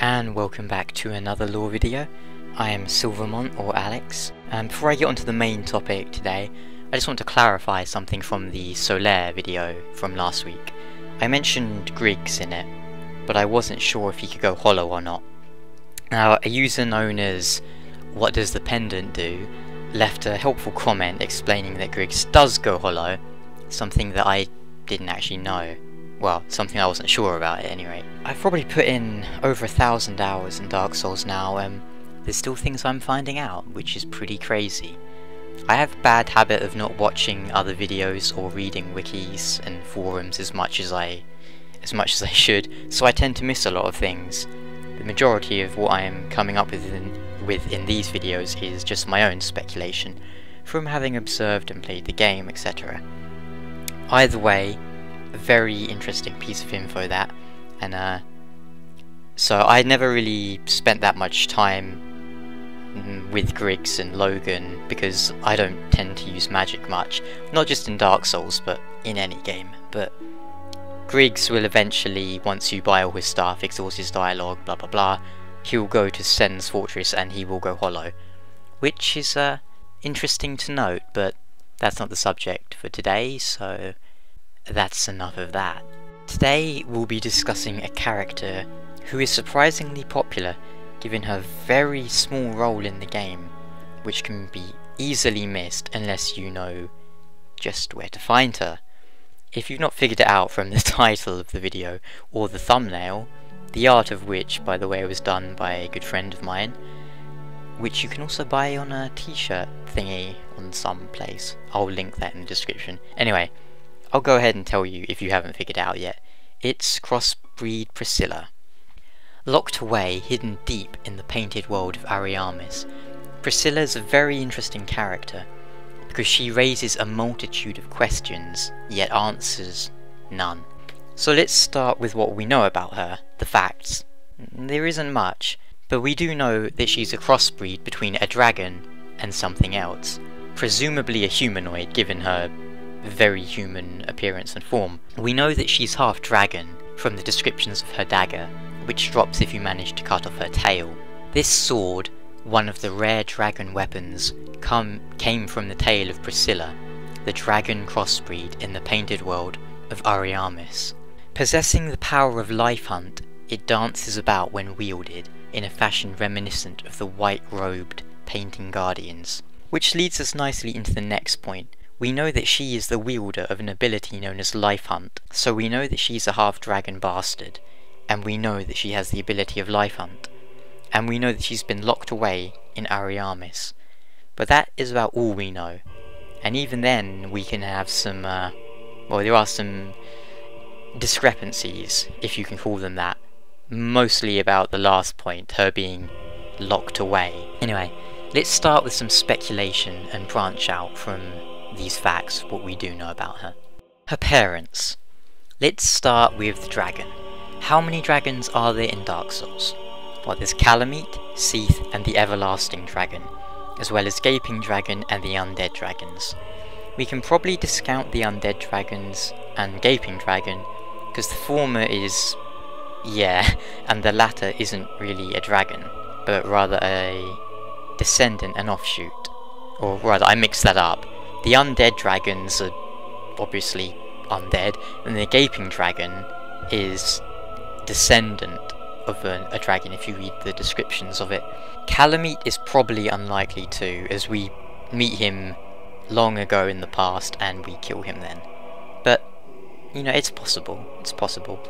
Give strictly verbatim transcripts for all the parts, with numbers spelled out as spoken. And welcome back to another lore video. I am Silvermont, or Alex, and before I get onto the main topic today, I just want to clarify something from the Solaire video from last week. I mentioned Griggs in it, but I wasn't sure if he could go hollow or not. Now, a user known as What Does the Pendant Do left a helpful comment explaining that Griggs does go hollow, something that I didn't actually know. Well, something I wasn't sure about at any rate. I've probably put in over a thousand hours in Dark Souls now, and there's still things I'm finding out, which is pretty crazy. I have a bad habit of not watching other videos or reading wikis and forums as much as I as much as I should, so I tend to miss a lot of things. The majority of what I am coming up with in, with in these videos is just my own speculation, from having observed and played the game, et cetera. Either way, a very interesting piece of info that, and uh, so I never really spent that much time with Griggs and Logan because I don't tend to use magic much, not just in Dark Souls but in any game. But Griggs will eventually, once you buy all his stuff, exhaust his dialogue, blah blah blah, he'll go to Sen's Fortress and he will go hollow, which is uh, interesting to note, but that's not the subject for today, so that's enough of that. Today we'll be discussing a character who is surprisingly popular given her very small role in the game, which can be easily missed unless you know just where to find her. If you've not figured it out from the title of the video or the thumbnail, the art of which, by the way, was done by a good friend of mine, which you can also buy on a t-shirt thingy on some place. I'll link that in the description. Anyway, I'll go ahead and tell you if you haven't figured it out yet. It's Crossbreed Priscilla. Locked away, hidden deep in the painted world of Ariamis, Priscilla is a very interesting character because she raises a multitude of questions, yet answers none. So let's start with what we know about her, the facts. There isn't much, but we do know that she's a crossbreed between a dragon and something else, presumably a humanoid given her very human appearance and form. We know that she's half dragon from the descriptions of her dagger, which drops if you manage to cut off her tail. This sword, one of the rare dragon weapons, come, came from the tail of Priscilla, the dragon crossbreed in the painted world of Ariamis. Possessing the power of life hunt, it dances about when wielded in a fashion reminiscent of the white-robed painting guardians. Which leads us nicely into the next point. We know that she is the wielder of an ability known as Life Hunt, so we know that she's a half-dragon bastard, and we know that she has the ability of Life Hunt, and we know that she's been locked away in Ariamis. But that is about all we know, and even then we can have some, uh, well, there are some discrepancies, if you can call them that, mostly about the last point, her being locked away. Anyway, let's start with some speculation and branch out from these facts, what we do know about her. Her parents. Let's start with the dragon. How many dragons are there in Dark Souls? Well, there's Kalameet, Seath and the Everlasting Dragon, as well as Gaping Dragon and the Undead Dragons. We can probably discount the Undead Dragons and Gaping Dragon, because the former is... yeah, and the latter isn't really a dragon, but rather a descendant and offshoot. Or rather, I mixed that up. The undead dragons are obviously undead, and the gaping dragon is descendant of a, a dragon if you read the descriptions of it. Kalameet is probably unlikely too, as we meet him long ago in the past and we kill him then. But, you know, it's possible, it's possible.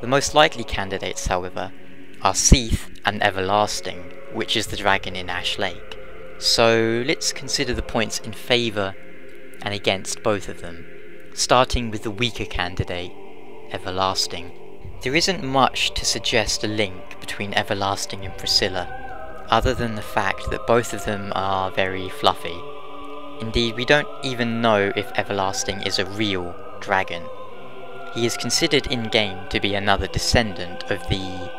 The most likely candidates, however, are Seath and Everlasting, which is the dragon in Ash Lake. So let's consider the points in favour and against both of them, starting with the weaker candidate, Everlasting. There isn't much to suggest a link between Everlasting and Priscilla, other than the fact that both of them are very fluffy. Indeed, we don't even know if Everlasting is a real dragon. He is considered in-game to be another descendant of the,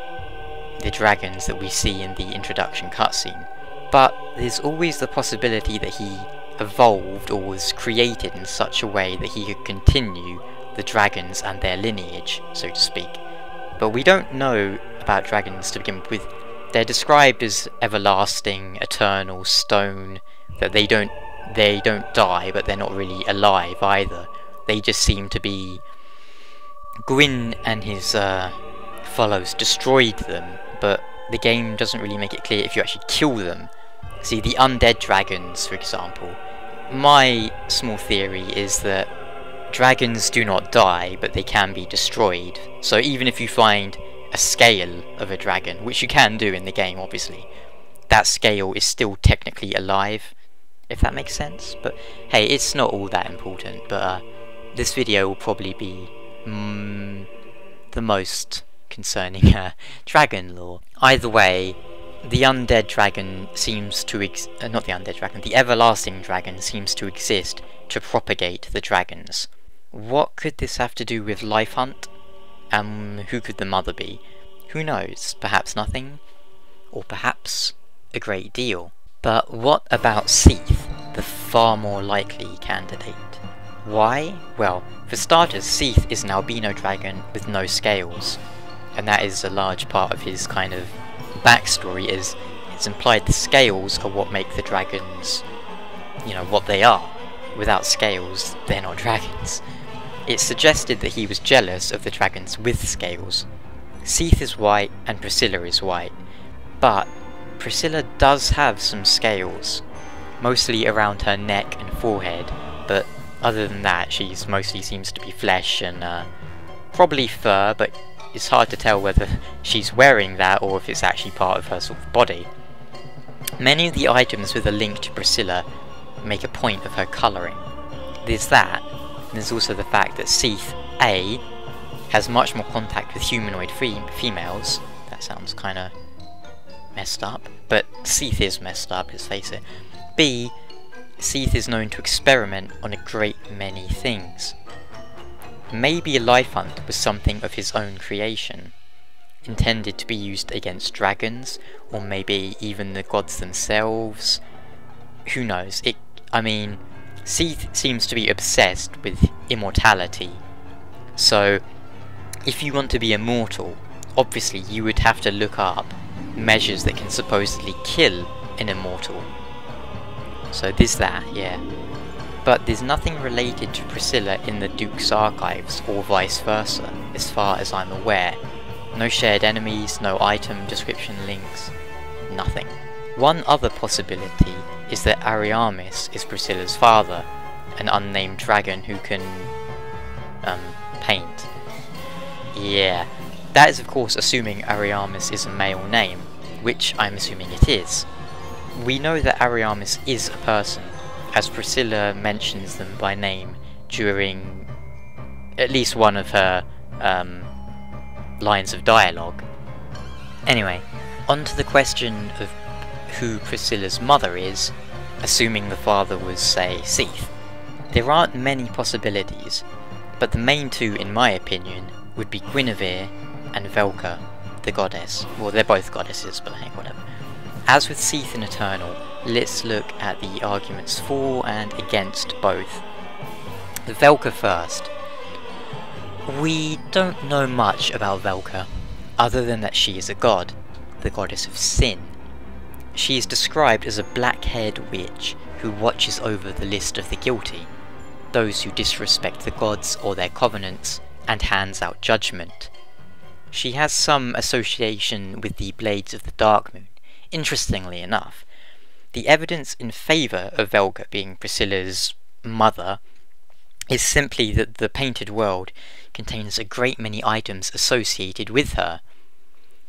the dragons that we see in the introduction cutscene. But there's always the possibility that he evolved or was created in such a way that he could continue the dragons and their lineage, so to speak. But we don't know about dragons to begin with. They're described as everlasting, eternal stone, that they don't they don't die, but they're not really alive either. They just seem to be... Gwyn and his uh, fellows destroyed them, but the game doesn't really make it clear if you actually kill them. See, the undead dragons, for example. My small theory is that dragons do not die, but they can be destroyed. So even if you find a scale of a dragon, which you can do in the game obviously, that scale is still technically alive, if that makes sense. But hey, it's not all that important, but uh, this video will probably be mm, the most concerning uh, dragon lore. Either way, the undead dragon seems to ex- uh, not the undead dragon, the everlasting dragon seems to exist to propagate the dragons. What could this have to do with Life Hunt? And um, who could the mother be? Who knows? Perhaps nothing, or perhaps a great deal. But what about Seath, the far more likely candidate? Why? Well, for starters, Seath is an albino dragon with no scales, and that is a large part of his kind of backstory. Is it's implied the scales are what make the dragons, you know, what they are. Without scales, they're not dragons. It's suggested that he was jealous of the dragons with scales. Seath is white and Priscilla is white, but Priscilla does have some scales, mostly around her neck and forehead, but other than that she's mostly seems to be flesh and uh, probably fur, but it's hard to tell whether she's wearing that or if it's actually part of her sort of body. Many of the items with a link to Priscilla make a point of her colouring. There's that. There's also the fact that Seath A has much more contact with humanoid females. That sounds kind of messed up, but Seath is messed up, let's face it. B, Seath is known to experiment on a great many things. Maybe Life Hunt was something of his own creation, intended to be used against dragons, or maybe even the gods themselves. Who knows? It. I mean, Seath seems to be obsessed with immortality, so if you want to be immortal, obviously you would have to look up measures that can supposedly kill an immortal. So there's that, yeah. But there's nothing related to Priscilla in the Duke's archives, or vice versa, as far as I'm aware. No shared enemies, no item description links, nothing. One other possibility is that Ariamis is Priscilla's father, an unnamed dragon who can um, paint. Yeah, that is of course assuming Ariamis is a male name, which I'm assuming it is. We know that Ariamis is a person, as Priscilla mentions them by name during at least one of her um, lines of dialogue. Anyway, on to the question of who Priscilla's mother is, assuming the father was, say, Seath. There aren't many possibilities, but the main two, in my opinion, would be Gwynevere and Velka, the goddess. Well, they're both goddesses, but hey, whatever. As with Seath and Eternal, let's look at the arguments for and against both. The Velka first. We don't know much about Velka, other than that she is a god, the goddess of sin. She is described as a black-haired witch who watches over the list of the guilty, those who disrespect the gods or their covenants, and hands out judgment. She has some association with the Blades of the Darkmoon, interestingly enough. The evidence in favour of Velka being Priscilla's mother is simply that the Painted World contains a great many items associated with her.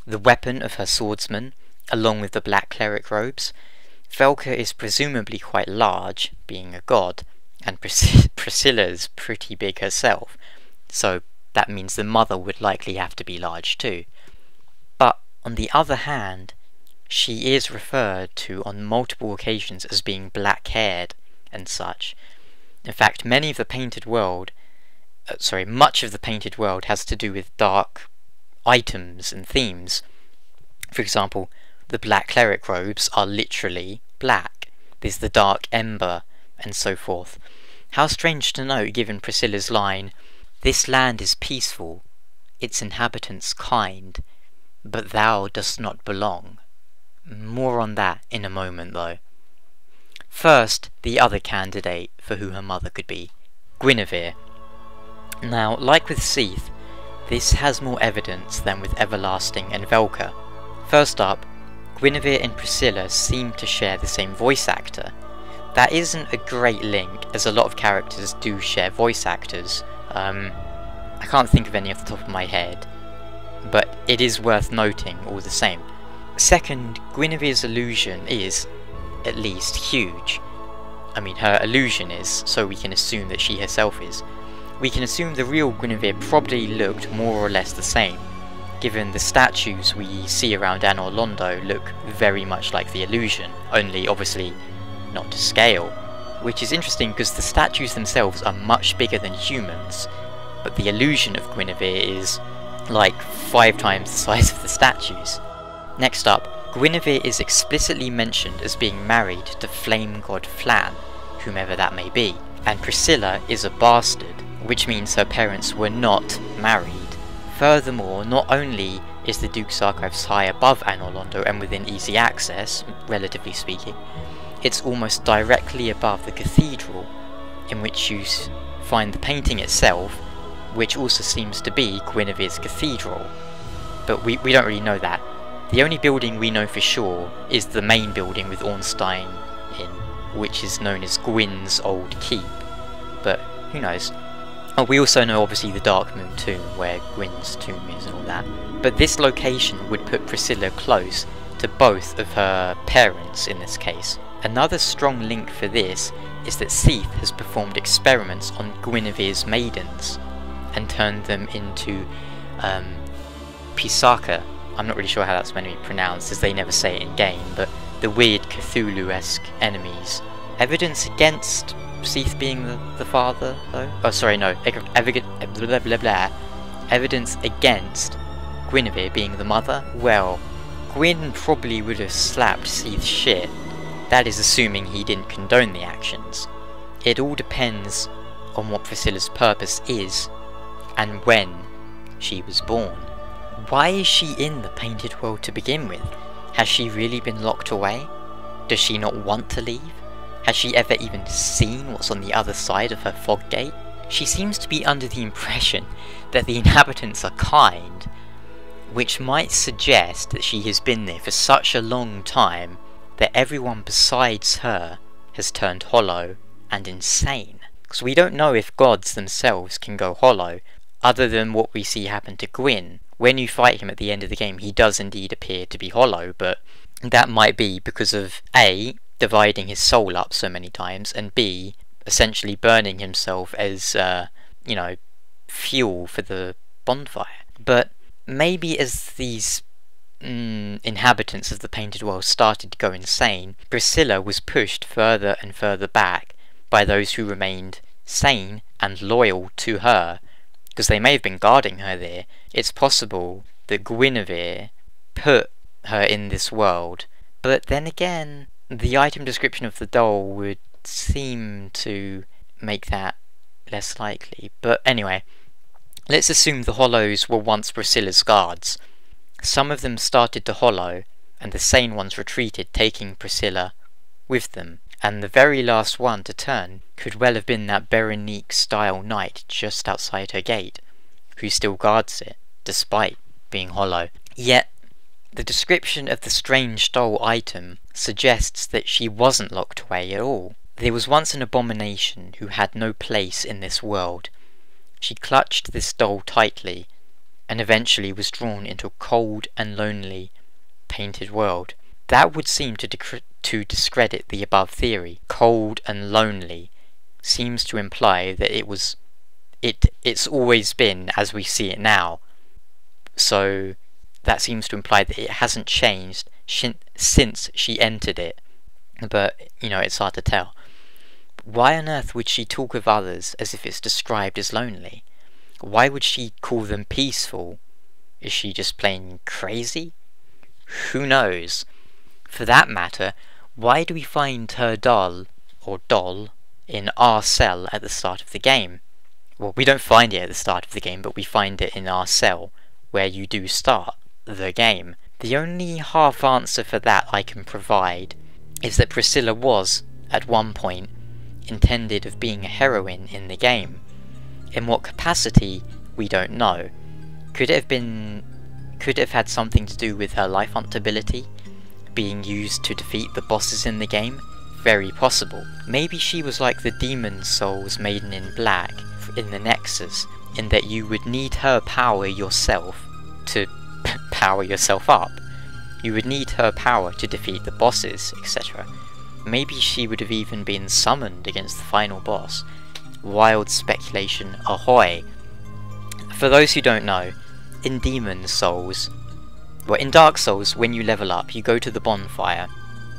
The weapon of her swordsman, along with the black cleric robes. Velka is presumably quite large, being a god, and Pris Priscilla's pretty big herself, so that means the mother would likely have to be large too. But on the other hand, she is referred to on multiple occasions as being black-haired and such. In fact, many of the Painted World, uh, sorry, much of the Painted World has to do with dark items and themes. For example, the black cleric robes are literally black. There's the dark ember, and so forth. How strange to know, given Priscilla's line, "This land is peaceful, its inhabitants kind, but thou dost not belong. More on that in a moment though. First, the other candidate for who her mother could be, Gwynevere. Now, like with Seath, this has more evidence than with Everlasting and Velka. First up, Gwynevere and Priscilla seem to share the same voice actor. That isn't a great link, as a lot of characters do share voice actors. Um, I can't think of any off the top of my head, but it is worth noting all the same. Second, Guinevere's illusion is, at least, huge. I mean, her illusion is, so we can assume that she herself is. We can assume the real Gwynevere probably looked more or less the same, given the statues we see around Anor Londo look very much like the illusion, only obviously not to scale, which is interesting because the statues themselves are much bigger than humans, but the illusion of Gwynevere is like five times the size of the statues. Next up, Gwynevere is explicitly mentioned as being married to Flame God Flann, whomever that may be, and Priscilla is a bastard, which means her parents were not married. Furthermore, not only is the Duke's Archives high above Anor Londo and within easy access, relatively speaking, it's almost directly above the cathedral, in which you find the painting itself, which also seems to be Guinevere's cathedral. But we, we don't really know that. The only building we know for sure is the main building with Ornstein in, which is known as Gwyn's Old Keep, but who knows. Oh, we also know obviously the Dark Moon Tomb, where Gwyn's tomb is and all that, but this location would put Priscilla close to both of her parents in this case. Another strong link for this is that Seath has performed experiments on Guinevere's maidens and turned them into um, Pisaca. I'm not really sure how that's meant to be pronounced, as they never say it in game, but the weird Cthulhu-esque enemies. Evidence against Seath being the, the father, though? Oh, sorry, no. Ev blah, blah, blah. Evidence against Gwynevere being the mother? Well, Gwyn probably would have slapped Seath's shit. That is assuming he didn't condone the actions. It all depends on what Priscilla's purpose is, and when she was born. Why is she in the Painted World to begin with? Has she really been locked away? Does she not want to leave? Has she ever even seen what's on the other side of her fog gate? She seems to be under the impression that the inhabitants are kind, which might suggest that she has been there for such a long time that everyone besides her has turned hollow and insane. Because we don't know if gods themselves can go hollow, other than what we see happen to Gwyn. When you fight him at the end of the game, he does indeed appear to be hollow, but that might be because of A, dividing his soul up so many times, and B, essentially burning himself as, uh, you know, fuel for the bonfire. But maybe as these mm, inhabitants of the Painted World started to go insane, Priscilla was pushed further and further back by those who remained sane and loyal to her, because they may have been guarding her there. It's possible that Gwynevere put her in this world, but then again, the item description of the doll would seem to make that less likely. But anyway, let's assume the hollows were once Priscilla's guards. Some of them started to hollow, and the sane ones retreated, taking Priscilla with them. And the very last one to turn could well have been that Berenice-style knight just outside her gate, who still guards it, despite being hollow. Yet, the description of the strange doll item suggests that she wasn't locked away at all. There was once an abomination who had no place in this world. She clutched this doll tightly, and eventually was drawn into a cold and lonely painted world. That would seem to, de to discredit the above theory. Cold and lonely seems to imply that it was... It, it's always been as we see it now. So... that seems to imply that it hasn't changed since she entered it, but, you know, it's hard to tell. Why on earth would she talk of others as if it's described as lonely? Why would she call them peaceful? Is she just plain crazy? Who knows? For that matter, why do we find her doll, or doll, in our cell at the start of the game? Well, we don't find it at the start of the game, but we find it in our cell, where you do start. the game. The only half answer for that I can provide is that Priscilla was, at one point, intended of being a heroine in the game. In what capacity, we don't know. Could it have been... could it have had something to do with her life hunt ability being used to defeat the bosses in the game? Very possible. Maybe she was like the Demon's Souls Maiden in Black in the Nexus, in that you would need her power yourself to power yourself up. You would need her power to defeat the bosses, et cetera. Maybe she would have even been summoned against the final boss. Wild speculation ahoy! For those who don't know, in Demon's Souls, well, in Dark Souls, when you level up, you go to the bonfire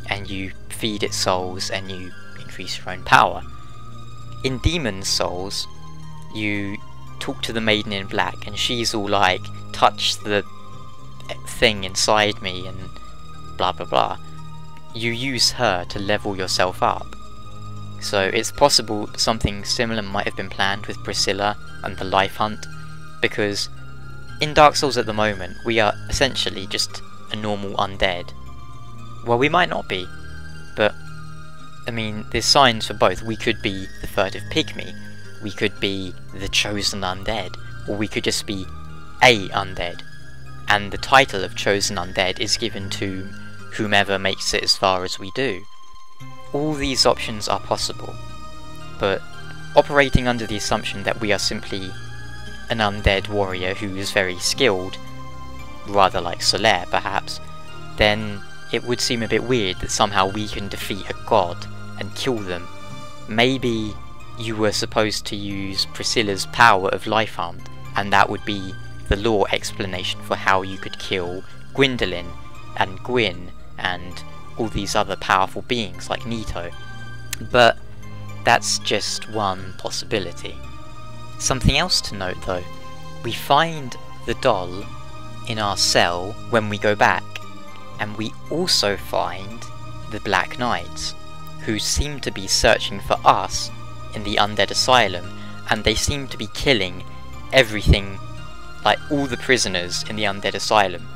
and you feed it souls and you increase your own power. In Demon's Souls, you talk to the Maiden in Black and she's all like, touch the thing inside me and blah blah blah. You use her to level yourself up. So it's possible something similar might have been planned with Priscilla and the life hunt, because in Dark Souls at the moment we are essentially just a normal undead. Well, we might not be, but I mean there's signs for both. We could be the Furtive Pygmy, we could be the Chosen Undead, or we could just be a undead, and the title of Chosen Undead is given to whomever makes it as far as we do. All these options are possible, but operating under the assumption that we are simply an undead warrior who is very skilled, rather like Solaire perhaps, then it would seem a bit weird that somehow we can defeat a god and kill them. Maybe you were supposed to use Priscilla's power of life hunt, and that would be the lore explanation for how you could kill Gwyndolin and Gwyn and all these other powerful beings like Nito. But that's just one possibility. Something else to note though, we find the doll in our cell when we go back, and we also find the Black Knights, who seem to be searching for us in the Undead Asylum, and they seem to be killing everything, like all the prisoners in the Undead Asylum.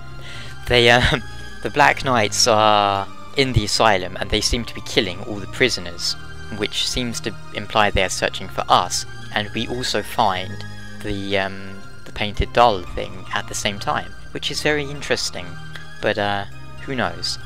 They, um, the Black Knights are in the asylum and they seem to be killing all the prisoners, which seems to imply they are searching for us, and we also find the, um, the painted doll thing at the same time, which is very interesting, but uh, who knows.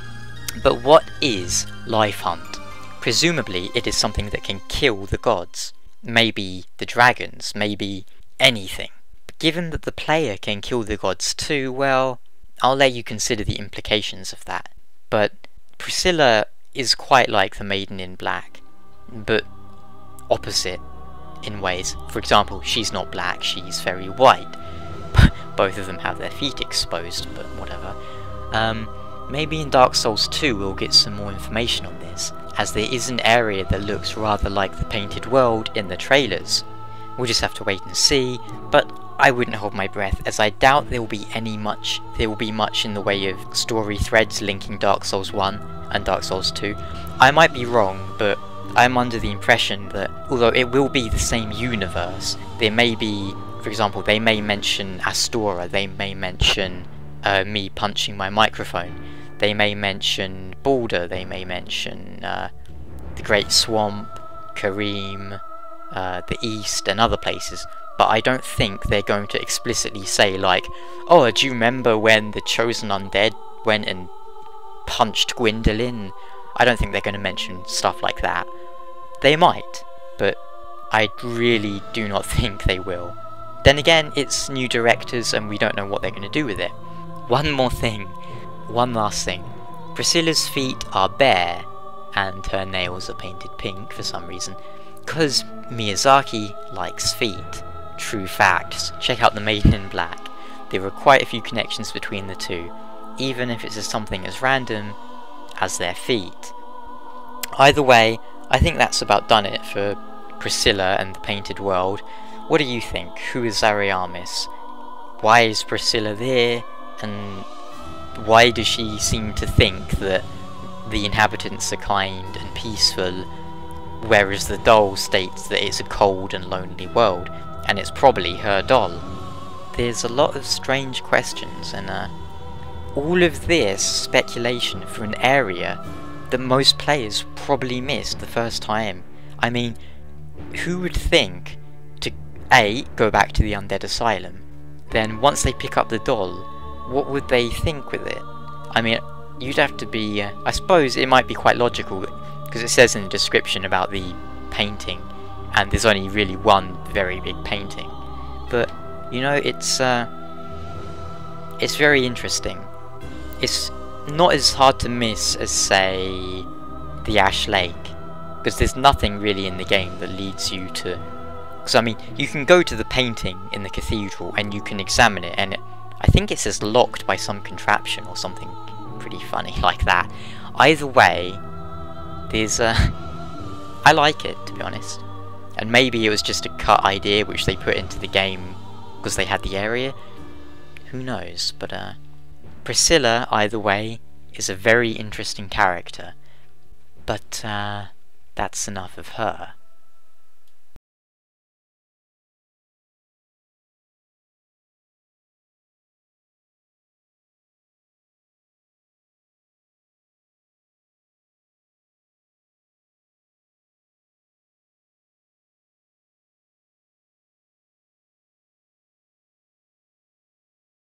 But what is Life Hunt? Presumably it is something that can kill the gods, maybe the dragons, maybe anything. Given that the player can kill the gods too, well, I'll let you consider the implications of that. But Priscilla is quite like the Maiden in Black, but opposite in ways. For example, she's not black, she's very white. Both of them have their feet exposed, but whatever. Um, maybe in Dark Souls two we'll get some more information on this, as there is an area that looks rather like the Painted World in the trailers. We'll just have to wait and see, but I wouldn't hold my breath, as I doubt there will be any much there will be much in the way of story threads linking Dark Souls one and Dark Souls two. I might be wrong, but I'm under the impression that although it will be the same universe, there may be, for example, they may mention Astora, they may mention uh, me punching my microphone, they may mention Boulder, they may mention uh, the Great Swamp, Kareem, uh, the East, and other places. But I don't think they're going to explicitly say like, oh, do you remember when the Chosen Undead went and punched Gwyndolin? I don't think they're going to mention stuff like that. They might, but I really do not think they will. Then again, it's new directors and we don't know what they're going to do with it. One more thing, one last thing. Priscilla's feet are bare and her nails are painted pink for some reason, because Miyazaki likes feet. True facts. Check out the Maiden in Black. There are quite a few connections between the two, even if it's something as random as their feet. Either way, I think that's about done it for Priscilla and the Painted World. What do you think? Who is Ariamis? Why is Priscilla there? And why does she seem to think that the inhabitants are kind and peaceful, whereas the doll states that it's a cold and lonely world? And it's probably her doll. There's a lot of strange questions, and uh, all of this speculation for an area that most players probably missed the first time. I mean, who would think to A, go back to the Undead Asylum, then once they pick up the doll, what would they think with it? I mean, you'd have to be, uh, I suppose it might be quite logical, because it says in the description about the painting, and there's only really one very big painting, but, you know, it's, uh, it's very interesting. It's not as hard to miss as, say, the Ash Lake, because there's nothing really in the game that leads you to... Because, I mean, you can go to the painting in the cathedral and you can examine it, and it, I think it says locked by some contraption or something pretty funny like that. Either way, there's, uh... I like it, to be honest. And maybe it was just a cut idea which they put into the game because they had the area. Who knows, but, uh... Priscilla, either way, is a very interesting character, but uh, that's enough of her.